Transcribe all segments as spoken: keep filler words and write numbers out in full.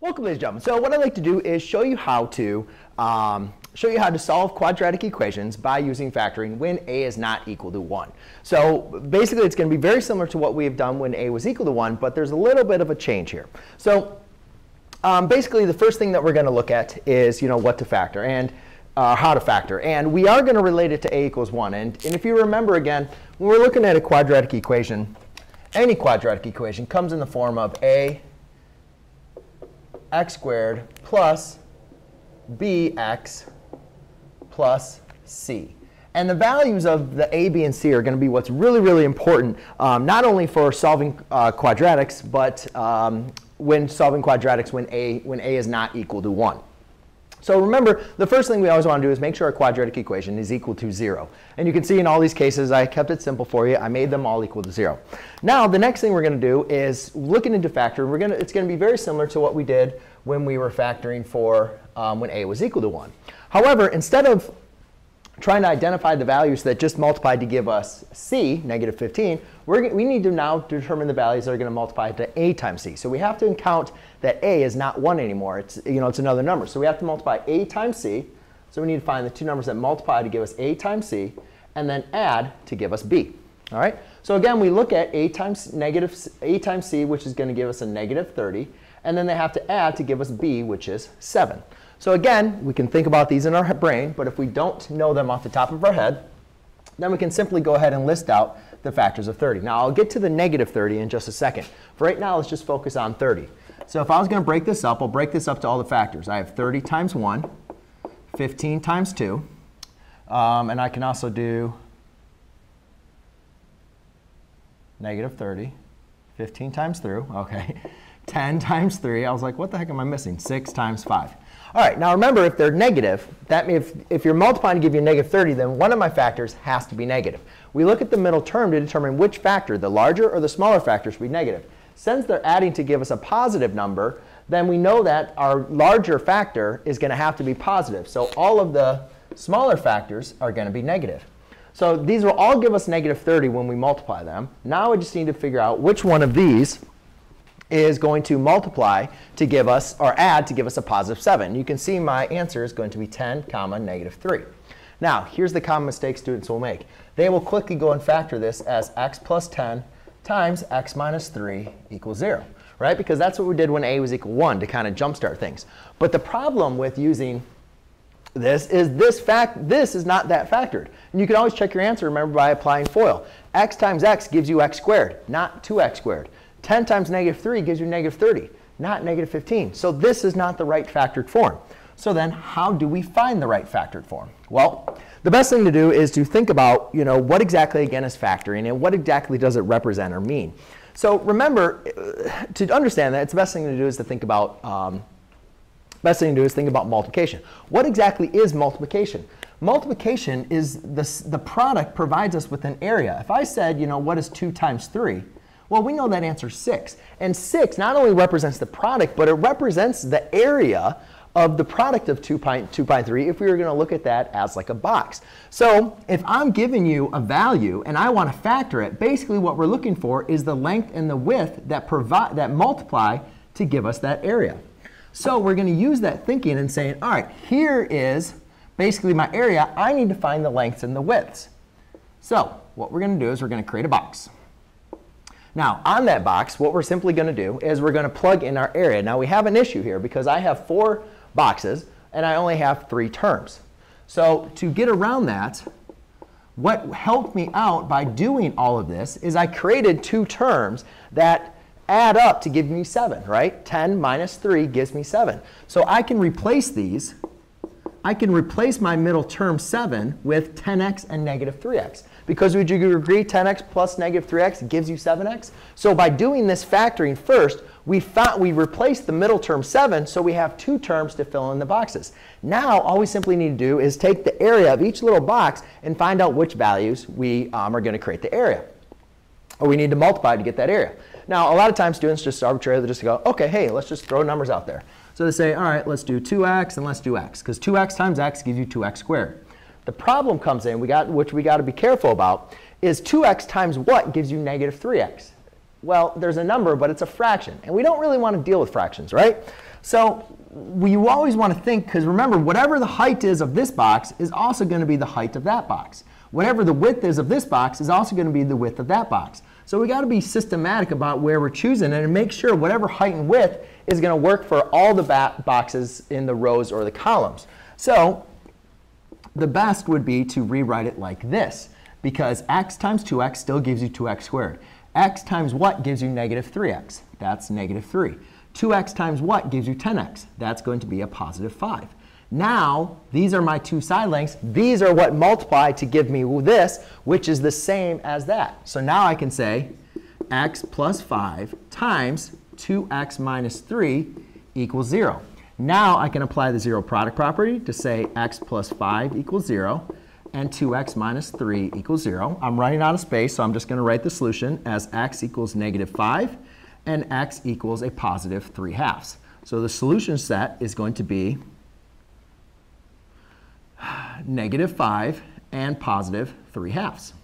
Welcome, ladies and gentlemen. So what I'd like to do is show you how to um, show you how to solve quadratic equations by using factoring when a is not equal to one. So basically, it's going to be very similar to what we have done when a was equal to one, but there's a little bit of a change here. So um, basically, the first thing that we're going to look at is you know what to factor and uh, how to factor, and we are going to relate it to a equals one. And, and if you remember again, when we're looking at a quadratic equation, any quadratic equation comes in the form of a x squared plus bx plus c. And the values of the a, b, and c are going to be what's really, really important, um, not only for solving uh, quadratics, but um, when solving quadratics when a, when a is not equal to one. So remember, the first thing we always want to do is make sure our quadratic equation is equal to zero. And you can see in all these cases, I kept it simple for you. I made them all equal to zero. Now, the next thing we're going to do is looking into factoring. We're going to, it's going to be very similar to what we did when we were factoring for um, when a was equal to one. However, instead of trying to identify the values that just multiplied to give us c, negative fifteen, we're, we need to now determine the values that are going to multiply to a times c. So we have to count that a is not one anymore. It's, you know, it's another number. So we have to multiply a times c. So we need to find the two numbers that multiply to give us a times c, and then add to give us b. All right? So again, we look at a times, negative, a times c, which is going to give us a negative thirty. And then they have to add to give us b, which is seven. So again, we can think about these in our brain, but if we don't know them off the top of our head, then we can simply go ahead and list out the factors of thirty. Now, I'll get to the negative thirty in just a second. For right now, let's just focus on thirty. So if I was going to break this up, I'll break this up to all the factors. I have thirty times one, fifteen times two, um, and I can also do negative thirty, fifteen times through, OK, ten times three. I was like, what the heck am I missing? six times five. All right, now remember, if they're negative, that if, if you're multiplying to give you negative thirty, then one of my factors has to be negative. We look at the middle term to determine which factor, the larger or the smaller factor, should be negative. Since they're adding to give us a positive number, then we know that our larger factor is going to have to be positive. So all of the smaller factors are going to be negative. So these will all give us negative thirty when we multiply them. Now we just need to figure out which one of these is going to multiply to give us, or add to give us a positive seven. You can see my answer is going to be ten comma negative three. Now, here's the common mistake students will make. They will quickly go and factor this as x plus ten times x minus three equals zero, right? Because that's what we did when a was equal to one to kind of jumpstart things. But the problem with using this is this fact, this is not that factored. And you can always check your answer, remember, by applying FOIL. X times x gives you x squared, not two x squared. ten times negative three gives you negative thirty, not negative fifteen. So this is not the right factored form. So then how do we find the right factored form? Well, the best thing to do is to think about you know, what exactly, again, is factoring and what exactly does it represent or mean. So remember, to understand that, it's the best thing to do is to think about, um, best thing to do is think about multiplication. What exactly is multiplication? Multiplication is the, the product provides us with an area. If I said, you know, what is two times three? Well, we know that answer is six. And six not only represents the product, but it represents the area of the product of two pi and three if we were going to look at that as like a box. So if I'm giving you a value and I want to factor it, basically what we're looking for is the length and the width that, provide, that multiply to give us that area. So we're going to use that thinking and saying, all right, here is basically my area. I need to find the lengths and the widths. So what we're going to do is we're going to create a box. Now, on that box, what we're simply going to do is we're going to plug in our area. Now, we have an issue here because I have four boxes, and I only have three terms. So to get around that, what helped me out by doing all of this is I created two terms that add up to give me seven, right? ten minus three gives me seven. So I can replace these. I can replace my middle term seven with ten x and negative three x. Because would you agree ten x plus negative three x gives you seven x? So by doing this factoring first, we found, we replaced the middle term seven, so we have two terms to fill in the boxes. Now, all we simply need to do is take the area of each little box and find out which values we um, are going to create the area. Or we need to multiply to get that area. Now, a lot of times students just arbitrarily just go, OK, hey, let's just throw numbers out there. So they say, all right, let's do two x and let's do x, because two x times x gives you two x squared. The problem comes in, we got, which we got to be careful about, is two x times what gives you negative three x? Well, there's a number, but it's a fraction. And we don't really want to deal with fractions, right? So we always want to think, because remember, whatever the height is of this box is also going to be the height of that box. Whatever the width is of this box is also going to be the width of that box. So we've got to be systematic about where we're choosing and make sure whatever height and width is going to work for all the boxes in the rows or the columns. So the best would be to rewrite it like this, because x times two x still gives you two x squared. X times what gives you negative three x? That's negative three. two x times what gives you ten x? That's going to be a positive five. Now, these are my two side lengths. These are what multiply to give me this, which is the same as that. So now I can say x plus five times two x minus three equals zero. Now I can apply the zero product property to say x plus five equals zero and two x minus three equals zero. I'm running out of space, so I'm just going to write the solution as x equals negative five and x equals a positive three halves. So the solution set is going to be negative five and positive three halves.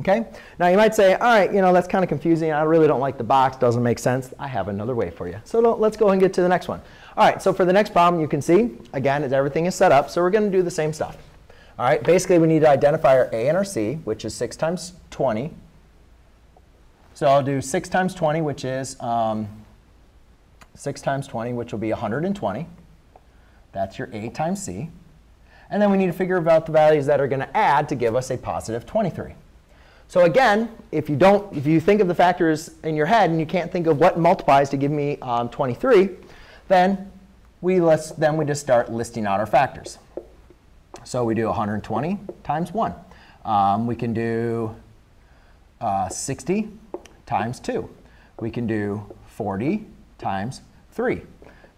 Okay? Now you might say, all right, you know, that's kind of confusing. I really don't like the box. Doesn't make sense. I have another way for you. So don't, let's go ahead and get to the next one. All right, so for the next problem, you can see, again, is everything is set up. So we're going to do the same stuff. All right, basically, we need to identify our a and our c, which is six times twenty. So I'll do six times twenty, which is um, six times twenty, which will be one hundred twenty. That's your a times c. And then we need to figure out the values that are going to add to give us a positive twenty-three. So again, if you don't, if you think of the factors in your head and you can't think of what multiplies to give me um, twenty-three, then we let's then we just start listing out our factors. So we do one hundred twenty times one. Um, we can do uh, sixty times two. We can do forty times three.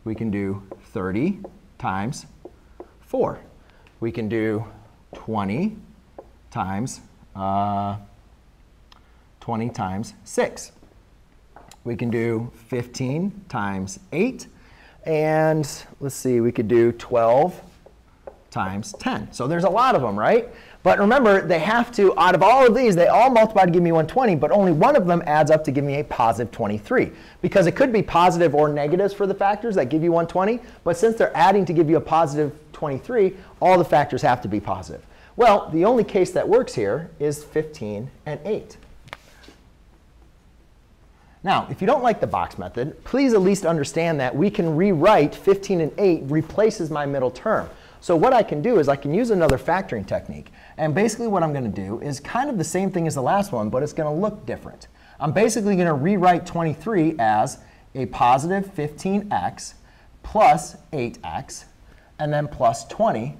We can do thirty times four. We can do twenty times uh, twenty times six. We can do fifteen times eight. And let's see, we could do twelve times ten. So there's a lot of them, right? But remember, they have to, out of all of these, they all multiply to give me one hundred twenty, but only one of them adds up to give me a positive twenty-three. Because it could be positive or negatives for the factors that give you one hundred twenty, but since they're adding to give you a positive twenty-three, all the factors have to be positive. Well, the only case that works here is fifteen and eight. Now, if you don't like the box method, please at least understand that we can rewrite fifteen and eight replaces my middle term. So what I can do is I can use another factoring technique. And basically what I'm going to do is kind of the same thing as the last one, but it's going to look different. I'm basically going to rewrite twenty-three as a positive fifteen x plus eight x, and then plus twenty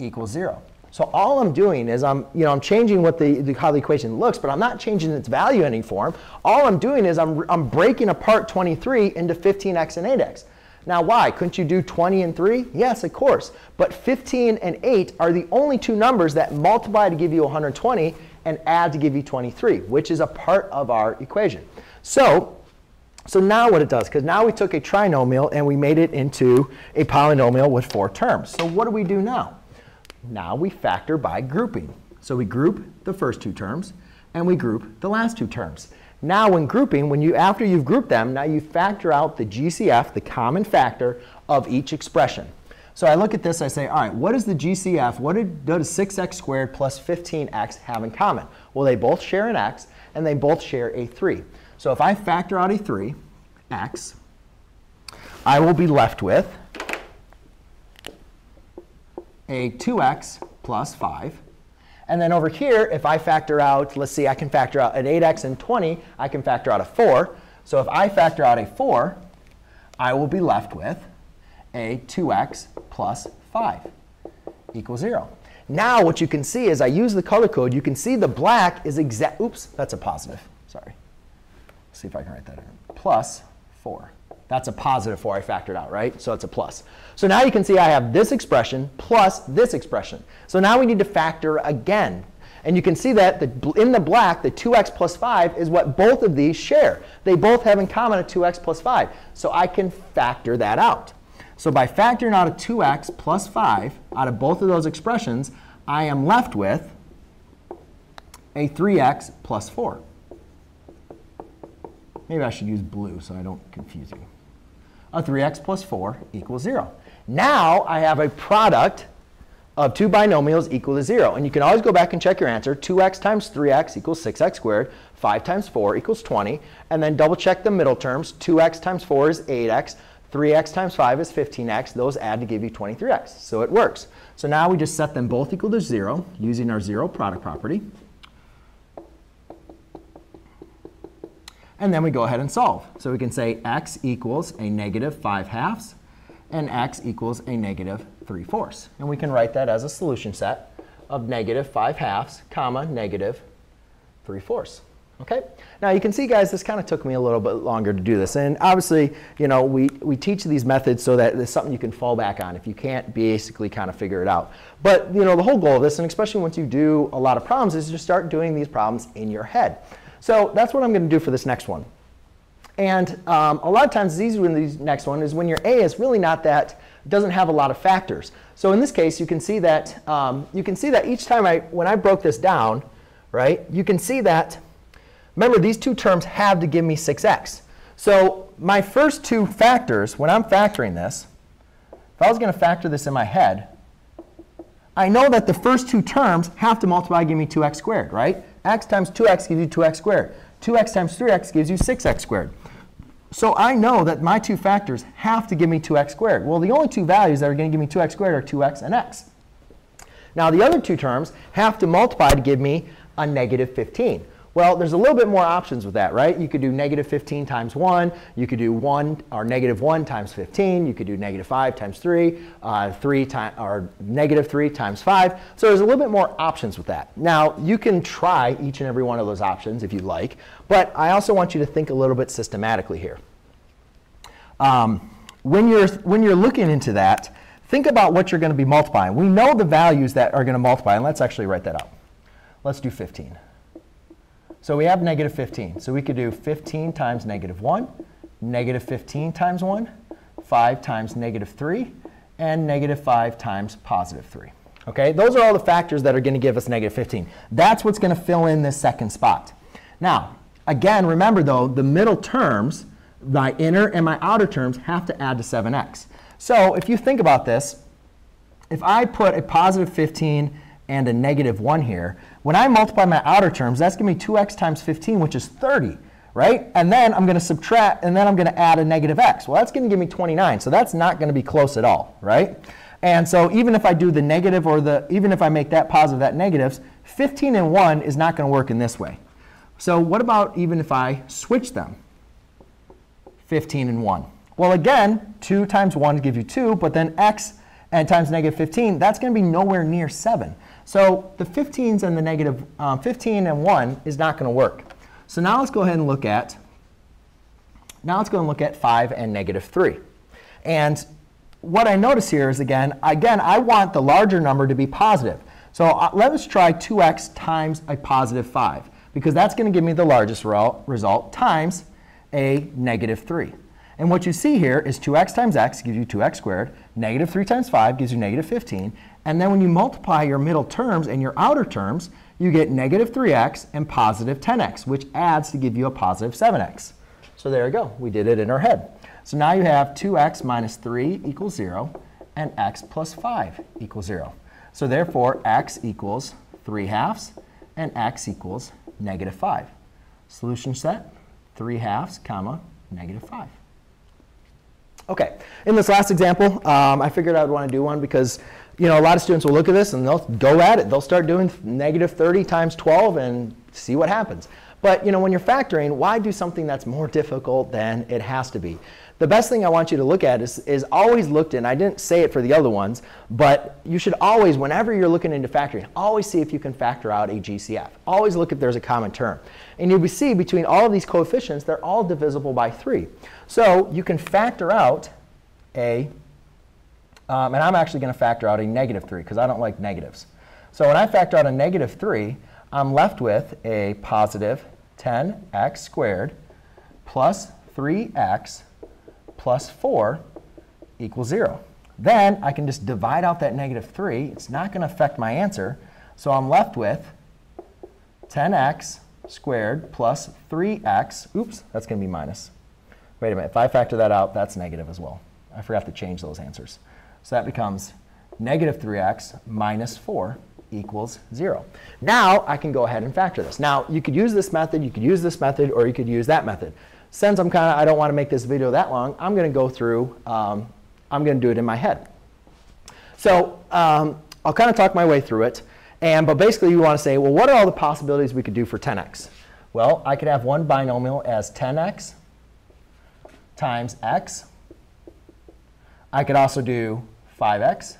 equals zero. So all I'm doing is I'm, you know, I'm changing what the, the, how the equation looks, but I'm not changing its value in any form. All I'm doing is I'm, I'm breaking apart twenty-three into fifteen x and eight x. Now, why? Couldn't you do twenty and three? Yes, of course. But fifteen and eight are the only two numbers that multiply to give you one hundred twenty and add to give you twenty-three, which is a part of our equation. So, so now what it does, because now we took a trinomial and we made it into a polynomial with four terms. So what do we do now? Now we factor by grouping. So we group the first two terms, and we group the last two terms. Now when grouping, when you, after you've grouped them, now you factor out the G C F, the common factor, of each expression. So I look at this, I say, all right, what is the G C F? What did, does six x squared plus fifteen x have in common? Well, they both share an x, and they both share a three. So if I factor out a three x, I will be left with a two x plus five. And then over here, if I factor out, let's see, I can factor out an eight x and twenty. I can factor out a four. So if I factor out a four, I will be left with a two x plus five equals zero. Now what you can see is I use the color code. You can see the black is exact. Oops, that's a positive. Sorry. Let's see if I can write that in. Plus four. That's a positive four I factored out, right? So it's a plus. So now you can see I have this expression plus this expression. So now we need to factor again. And you can see that the, in the black, the two x plus five is what both of these share. They both have in common a two x plus five. So I can factor that out. So by factoring out a two x plus five out of both of those expressions, I am left with a three x plus four. Maybe I should use blue so I don't confuse you. A three x plus four equals zero. Now I have a product of two binomials equal to zero. And you can always go back and check your answer. two x times three x equals six x squared. five times four equals twenty. And then double check the middle terms. two x times four is eight x. three x times five is fifteen x. Those add to give you twenty-three x. So it works. So now we just set them both equal to zero using our zero product property. And then we go ahead and solve. So we can say x equals a negative five halves and x equals a negative three fourths. And we can write that as a solution set of negative five halves, comma, negative three fourths. Okay? Now you can see, guys, this kind of took me a little bit longer to do this. And obviously, you know, we, we teach these methods so that there's something you can fall back on if you can't basically kind of figure it out. But you know, the whole goal of this, and especially once you do a lot of problems, is to start doing these problems in your head. So that's what I'm going to do for this next one. And um, a lot of times it's easy when the next one is when your A is really not that, doesn't have a lot of factors. So in this case, you can see that, um, you can see that each time I, when I broke this down, right, you can see that, remember, these two terms have to give me six x. So my first two factors, when I'm factoring this, if I was going to factor this in my head, I know that the first two terms have to multiply and give me two x squared, right? X times two x gives you two x squared. two x times three x gives you six x squared. So I know that my two factors have to give me two x squared. Well, the only two values that are going to give me two x squared are two x and x. Now, the other two terms have to multiply to give me a negative fifteen. Well, there's a little bit more options with that, right? You could do negative fifteen times one. You could do one or negative one times fifteen. You could do negative five times three, uh, three times or negative three times five. So there's a little bit more options with that. Now, you can try each and every one of those options if you'd like. But I also want you to think a little bit systematically here. Um, when you're when you're looking into that, think about what you're going to be multiplying. We know the values that are going to multiply, and let's actually write that out. Let's do fifteen. So we have negative fifteen. So we could do fifteen times negative one, negative fifteen times one, five times negative three, and negative five times positive three. Okay, those are all the factors that are going to give us negative fifteen. That's what's going to fill in this second spot. Now, again, remember, though, the middle terms, my inner and my outer terms, have to add to seven x. So if you think about this, if I put a positive fifteen and a negative one here, when I multiply my outer terms, that's going to be two x times fifteen, which is thirty, right? And then I'm going to subtract, and then I'm going to add a negative x. Well, that's going to give me twenty-nine, so that's not going to be close at all, right? And so even if I do the negative or the, even if I make that positive, that negatives, fifteen and one is not going to work in this way. So what about even if I switch them, fifteen and one? Well, again, two times one gives you two, but then x and times negative fifteen, that's going to be nowhere near seven. So the fifteens and the negative um, fifteen and one is not going to work. So now let's go ahead and look at now let's go and look at five and negative three. And what I notice here is again, again, I want the larger number to be positive. So uh, let us try two x times a positive five, because that's going to give me the largest result times a negative three. And what you see here is two x times x gives you two x squared. Negative three times five gives you negative fifteen. And then when you multiply your middle terms and your outer terms, you get negative three x and positive ten x, which adds to give you a positive seven x. So there you go. We did it in our head. So now you have two x minus three equals zero, and x plus five equals zero. So therefore, x equals three halves, and x equals negative five. Solution set, three halves, comma, negative five. OK, in this last example, um, I figured I would want to do one because you know, a lot of students will look at this and they'll go at it. They'll start doing negative thirty times twelve and see what happens. But you know, when you're factoring, why do something that's more difficult than it has to be? The best thing I want you to look at is, is always looked in. I didn't say it for the other ones, but you should always, whenever you're looking into factoring, always see if you can factor out a G C F. Always look if there's a common term. And you'll see between all of these coefficients, they're all divisible by three. So you can factor out a, um, and I'm actually going to factor out a negative three, because I don't like negatives. So when I factor out a negative three, I'm left with a positive ten x squared plus three x plus four equals zero. Then I can just divide out that negative three. It's not going to affect my answer. So I'm left with ten x squared plus three x. Oops, that's going to be minus. Wait a minute. If I factor that out, that's negative as well. I forgot to change those answers. So that becomes negative three x minus four equals zero. Now I can go ahead and factor this. Now, you could use this method, you could use this method, or you could use that method. Since I'm kind of, I don't want to make this video that long, I'm going to go through, um, I'm going to do it in my head. So um, I'll kind of talk my way through it. And, but basically, you want to say, well, what are all the possibilities we could do for ten x? Well, I could have one binomial as ten x times x. I could also do five x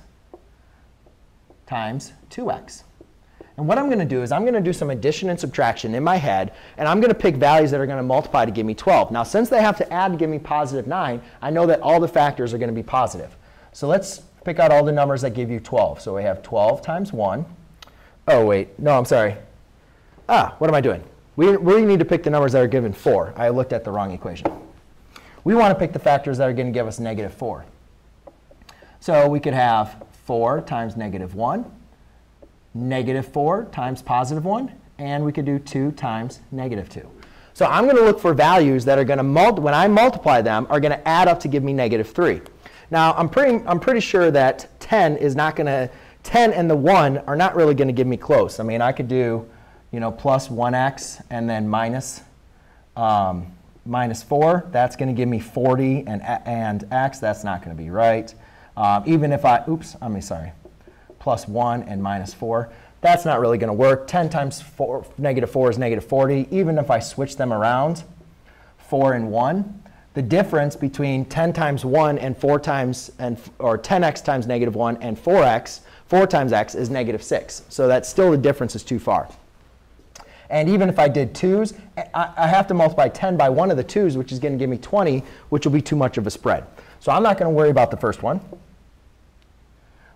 times two x. And what I'm going to do is I'm going to do some addition and subtraction in my head. And I'm going to pick values that are going to multiply to give me twelve. Now, since they have to add to give me positive nine, I know that all the factors are going to be positive. So let's pick out all the numbers that give you twelve. So we have twelve times one. Oh, wait. No, I'm sorry. Ah, what am I doing? We really need to pick the numbers that are given four. I looked at the wrong equation. We want to pick the factors that are going to give us negative four. So we could have four times negative one, negative four times positive one, and we could do two times negative two. So I'm going to look for values that are going to, when I multiply them, are going to add up to give me negative three. Now, I'm pretty, I'm pretty sure that ten is not going to, ten and the one are not really going to give me close. I mean, I could do, you know, plus one x and then minus, um, minus four. That's going to give me forty and, and x. That's not going to be right. Um, even if I, oops, I'm sorry, plus one and minus four. That's not really going to work. ten times four, negative four is negative forty. Even if I switch them around, four and one. The difference between ten times one and four times, and, or ten x times negative one and four x, four times x is negative six. So that's still, the difference is too far. And even if I did twos, I, I have to multiply ten by one of the twos, which is going to give me twenty, which will be too much of a spread. So I'm not going to worry about the first one.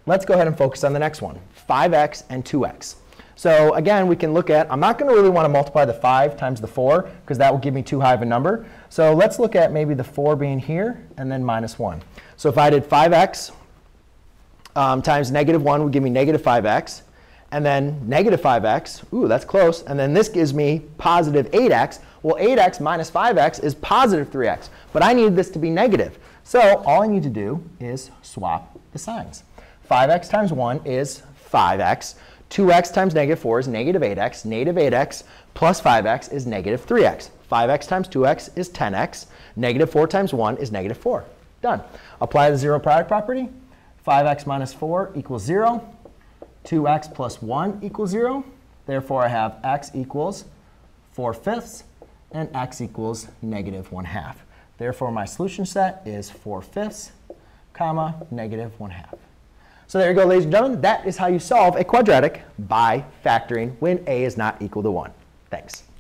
Let's go ahead and focus on the next one, five x and two x. So again, we can look at, I'm not going to really want to multiply the five times the four, because that will give me too high of a number. So let's look at maybe the four being here, and then minus one. So if I did five x um, times negative one would give me negative five x, and then negative five x, ooh, that's close. And then this gives me positive eight x. Well, eight x minus five x is positive three x. But I need this to be negative. So all I need to do is swap the signs. five x times one is five x. two x times negative four is negative eight x. Negative eight x plus five x is negative three x. five x times two x is ten x. Negative four times one is negative four. Done. Apply the zero product property. five x minus four equals zero. two x plus one equals zero. Therefore, I have x equals four fifths and x equals negative one half. Therefore, my solution set is four fifths, comma, negative one half. So there you go, ladies and gentlemen. That is how you solve a quadratic by factoring when a is not equal to one. Thanks.